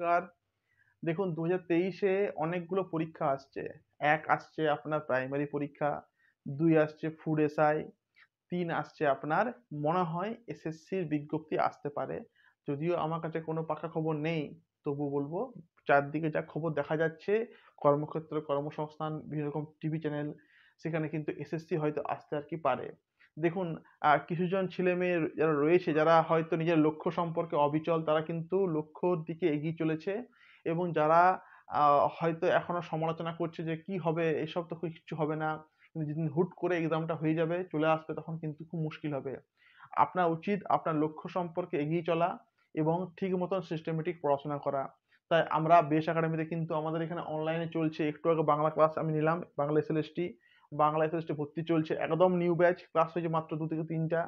নমস্কার। দেখুন 2023-এ অনেকগুলো পরীক্ষা আসছে। এক আসছে আপনার প্রাইমারি পরীক্ষা, দুই আসছে ফুড এসআই, তিন আসছে আপনার মনে হয় এসএসসির বিজ্ঞপ্তি আসতে পারে। যদিও আমার কাছে কোনো পাকা খবর নেই, তবু বলবো চারদিকে যা খবর দেখা যাচ্ছে কর্মক্ষেত্র, কর্মসংস্থান, বিভিন্ন রকম টিভি চ্যানেল, সেখানে কিন্তু এসএসসি হয়তো আসতে আর কি পারে। দেখুন কিছুজন ছেলে মেয়ে যারা রয়েছে, যারা হয়তো নিজের লক্ষ্য সম্পর্কে অবিচল, তারা কিন্তু লক্ষ্যর দিকে এগিয়ে চলেছে। এবং যারা হয়তো এখনো সমালোচনা করছে যে কি হবে, এসব তো কিছু হবে না, কিন্তু যেদিন হুট করে এক্সামটা হয়ে যাবে, চলে আসবে, তখন কিন্তু খুব মুশকিল হবে। আপনার উচিত আপনার লক্ষ্য সম্পর্কে এগিয়ে চলা এবং ঠিক মতন সিস্টেমেটিক পড়াশোনা করা। তাই আমরা BS একাডেমিতে কিন্তু আমাদের এখানে অনলাইনে চলছে, একটু আগে বাংলা ক্লাস আমি নিলাম, বাংলা SLST, বাংলা SLST ভর্তি চলছে, একদম নিউ ব্যাচ। ক্লাস হয়েছে মাত্র 2 থেকে 3টা,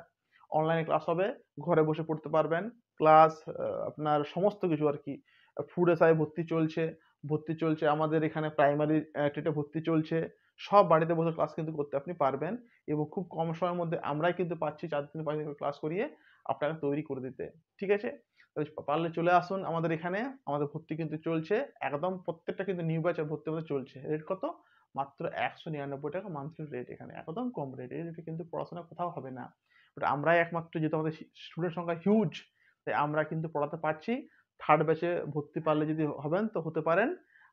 অনলাইনে ক্লাস হবে, ঘরে বসে পড়তে পারবেন। ক্লাস আপনার সমস্ত কিছু আর কি, ফুড এসআই ভর্তি চলছে আমাদের এখানে, প্রাইমারি টেটে ভর্তি চলছে, সব বাড়িতে বসে ক্লাস কিন্তু করতে আপনি পারবেন। এবং খুব কম সময়ের মধ্যে আমরাই কিন্তু পাচ্ছি 4 দিন 5 দিন ক্লাস করিয়ে আপনাকে তৈরি করে দিতে। ঠিক আছে, পারলে চলে আসুন আমাদের এখানে, আমাদের ভর্তি কিন্তু চলছে, একদম প্রত্যেকটা কিন্তু নিউ ব্যাচের ভর্তি চলছে। রেট কত? মাত্র 199 টাকা মান্থলি রেট, এখানে একদম কম রেট। এই রেটে কিন্তু পড়াশোনা কোথাও হবে না, বাট আমরাই একমাত্র, যেহেতু আমাদের স্টুডেন্ট সংখ্যা হিউজ, তাই আমরা কিন্তু পড়াতে পারছি। 3rd ব্যাচে ভর্তি পারলে যদি হবেন তো হতে পারেন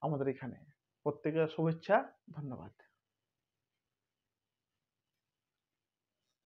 আমাদের এখানে। প্রত্যেকের শুভেচ্ছা, ধন্যবাদ।